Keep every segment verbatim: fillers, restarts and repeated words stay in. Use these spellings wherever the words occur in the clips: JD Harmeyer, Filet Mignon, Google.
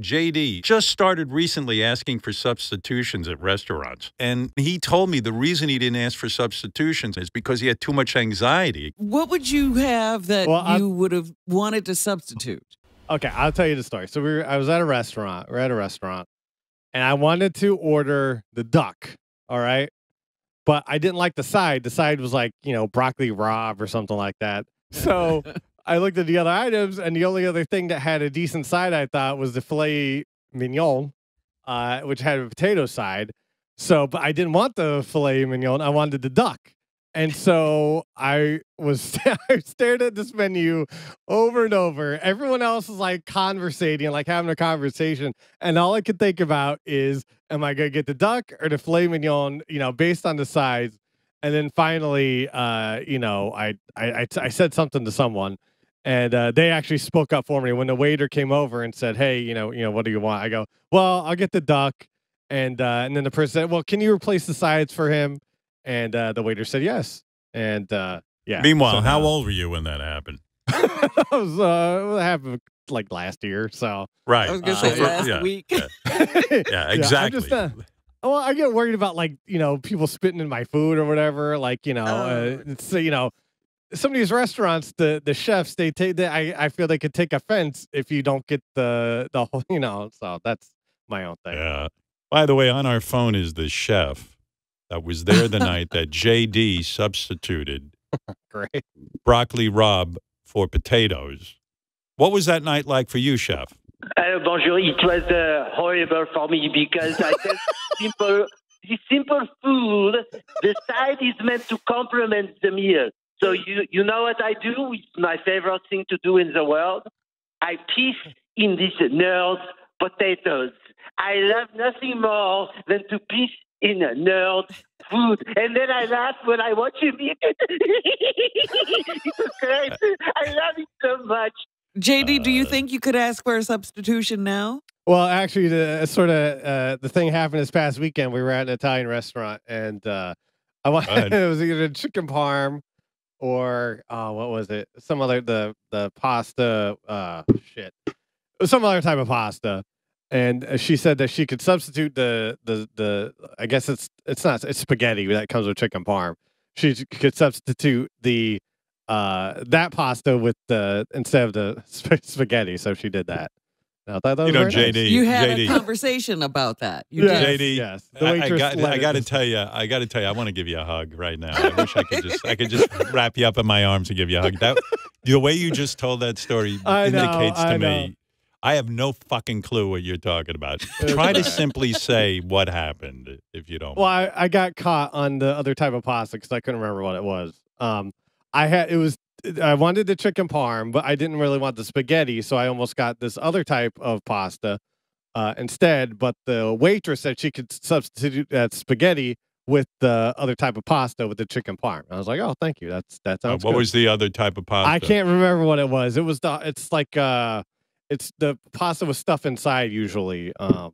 J D just started recently asking for substitutions at restaurants. And he told me the reason he didn't ask for substitutions is because he had too much anxiety. What would you have that well, you would have wanted to substitute? Okay, I'll tell you the story. So we were, I was at a restaurant. We're at a restaurant. And I wanted to order the duck, all right? But I didn't like the side. The side was like, you know, broccoli rabe or something like that. So I looked at the other items, and the only other thing that had a decent side, I thought, was the filet mignon, uh, which had a potato side. So, but I didn't want the filet mignon. I wanted the duck. And so I was I stared at this menu over and over. Everyone else is like conversating, like having a conversation. And all I could think about is, am I going to get the duck or the filet mignon, you know, based on the size? And then finally, uh, you know, I, I, I, I said something to someone, and uh, they actually spoke up for me when the waiter came over and said, hey, you know, you know, what do you want? I go, well, I'll get the duck. And, uh, and then the person said, well, can you replace the sides for him? And uh, the waiter said yes. And uh, yeah. Meanwhile, so, how uh, old were you when that happened? That was uh, it happened like last year. So right, I was gonna uh, say last yeah, week. Yeah, yeah exactly. Yeah, just, uh, well, I get worried about like you know people spitting in my food or whatever. Like you know, uh, uh, it's, you know, some of these restaurants, the the chefs, they take. They, I I feel they could take offense if you don't get the the whole. You know, so that's my own thing. Yeah. By the way, on our phone is the chef that was there the night that J D substituted Great. broccoli rabe for potatoes. What was that night like for you, Chef? Uh, bonjour. It was uh, horrible for me because I said simple, simple food, the side is meant to complement the meal. So you, you know what I do? It's my favorite thing to do in the world. I piss in these nerd potatoes. I love nothing more than to piss in a nerd food. And then I laugh when I watch him eat it. It's great. I love it so much. J D, uh, do you think you could ask for a substitution now? Well, actually, the sort of uh, the thing happened this past weekend. We were at an Italian restaurant, and uh, I wanted, it was either chicken parm or uh, what was it? Some other the the pasta uh, shit. It was some other type of pasta. And she said that she could substitute the, the, the, I guess it's, it's not, it's spaghetti that comes with chicken parm. She could substitute the, uh, that pasta with the, instead of the sp spaghetti. So she did that. I thought that was you know, J D, nice. You had J D. a conversation about that. You yes. did. J D, yes. The I, I got, I got to tell you, I got to tell you, I want to give you a hug right now. I wish I could just, I could just wrap you up in my arms and give you a hug. That, the way you just told that story I indicates know, to I me. Know. I have no fucking clue what you're talking about. Try to simply say what happened, if you don't. Well, I, I got caught on the other type of pasta because I couldn't remember what it was. Um, I had it was I wanted the chicken parm, but I didn't really want the spaghetti, so I almost got this other type of pasta uh, instead. But the waitress said she could substitute that spaghetti with the other type of pasta with the chicken parm. I was like, oh, thank you. That's that sounds. Uh, what good. was the other type of pasta? I can't remember what it was. It was the. It's like. Uh, It's the pasta with stuff inside usually. Um,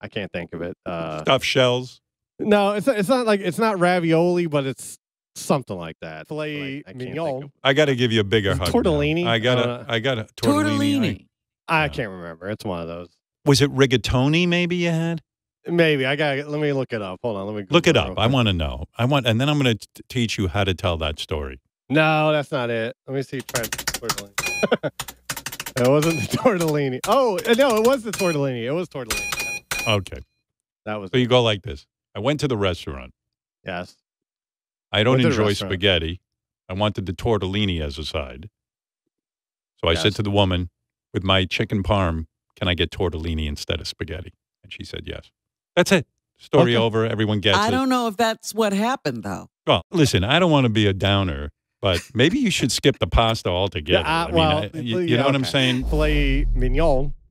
I can't think of it. Uh, Stuffed shells. No, it's it's not like it's not ravioli, but it's something like that. Filet like, mignon. I, I got to give you a bigger hug. Tortellini. Now. I got uh, I got a tortellini. tortellini. I, I can't remember. It's one of those. Was it rigatoni? Maybe you had. Maybe I got. Let me look it up. Hold on. Let me Google look it up. It I want to know. I want, and then I'm going to teach you how to tell that story. No, that's not it. Let me see French tortellini. It wasn't the tortellini. Oh, no, it was the tortellini. It was tortellini. Okay. That was So it. You go like this. I went to the restaurant. Yes. I don't enjoy spaghetti. I wanted the tortellini as a side. So yes. I said to the woman, with my chicken parm, can I get tortellini instead of spaghetti? And she said yes. That's it. Story okay. over. Everyone gets I it. I don't know if that's what happened, though. Well, listen, I don't want to be a downer. But maybe you should skip the pasta altogether. Yeah, uh, I mean, well, I, you, you know okay. what I'm saying? Filet mignon.